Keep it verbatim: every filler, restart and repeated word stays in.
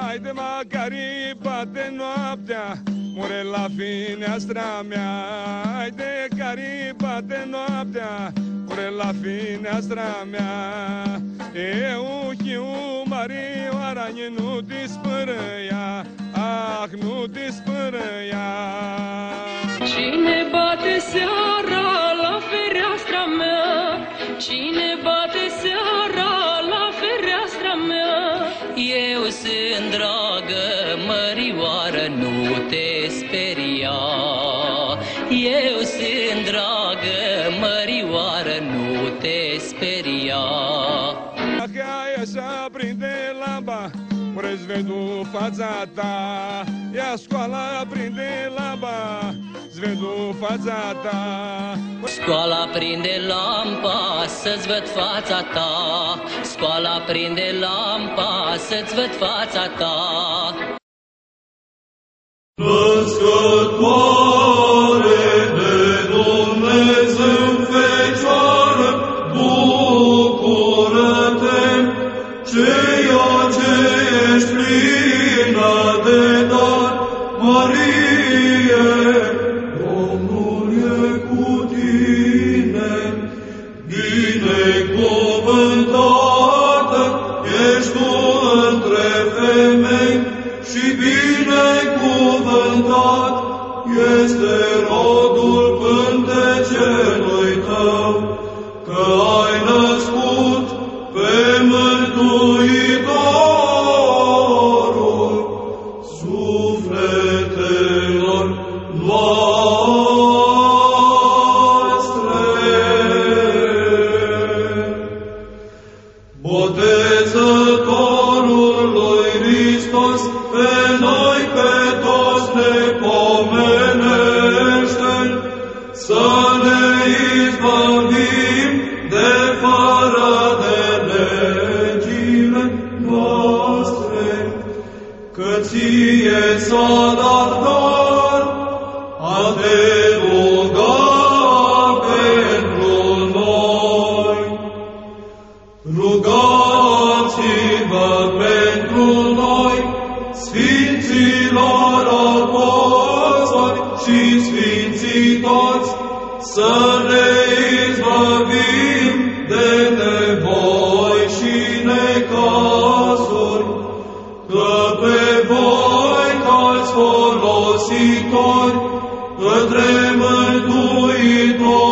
Haide Macari, bate noaptea, mure la fineastra mea. Haide Cari, bate noaptea, mure la fineastra mea. Eu, chiu, Mario, aranie, nu te spără ea, ah, nu te spără ea. Cine bate seara la fereastra mea? Cine bate seara la fereastra mea? Eu sunt, dragă mărioară, nu te speria. Eu sunt, dragă mărioară, nu te speria. Dacă ai așa, prinde lampa, mure-ți vedu fața ta. Ia școala, prinde lampa, să-ți vedu fața ta. Școala prinde lampa, să-ți văd fața ta. Școala prinde lampa, să-ți văd fața ta. Născătoare de Dumnezeu, Fecioară, bucură-te, ceea ce ești plină de dar, Marie. Este rodul pântecenui tău, că ai născut pe Mântuitorul sufletelor noastre. Botezătorul lui Hristos pe noi, pe toți ne pomenește. Să ne izbăvim de fără de legile noastre, că ție s-a dat dar a te ruga pentru noi. Rugați-vă pentru noi, sfinților apostoli și sfinții toți, să ne izbăvim de nevoi și necazuri, că pe voi toți folositori, către Mântuitor.